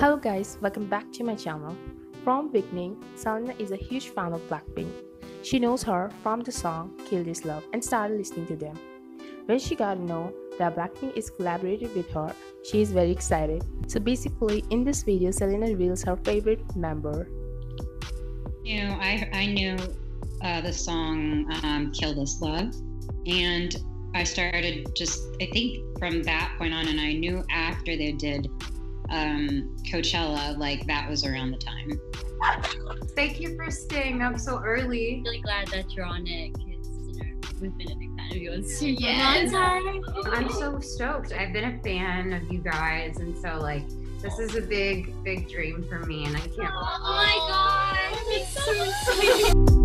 Hello guys, welcome back to my channel. From beginning, Selena is a huge fan of BLACKPINK. She knows her from the song Kill This Love and started listening to them. When she got to know that BLACKPINK is collaborating with her, she is very excited. So basically, in this video, Selena reveals her favorite member. I knew the song Kill This Love, and I started just, I think from that point on, and I knew after they did Coachella, like that was around the time. Thank you for staying up so early. I'm really glad that you're on it, because we've been a big fan of yours for a long time. I'm so stoked. I've been a fan of you guys, and so like this is a big, big dream for me, and I can't. Oh my God, it's so sweet.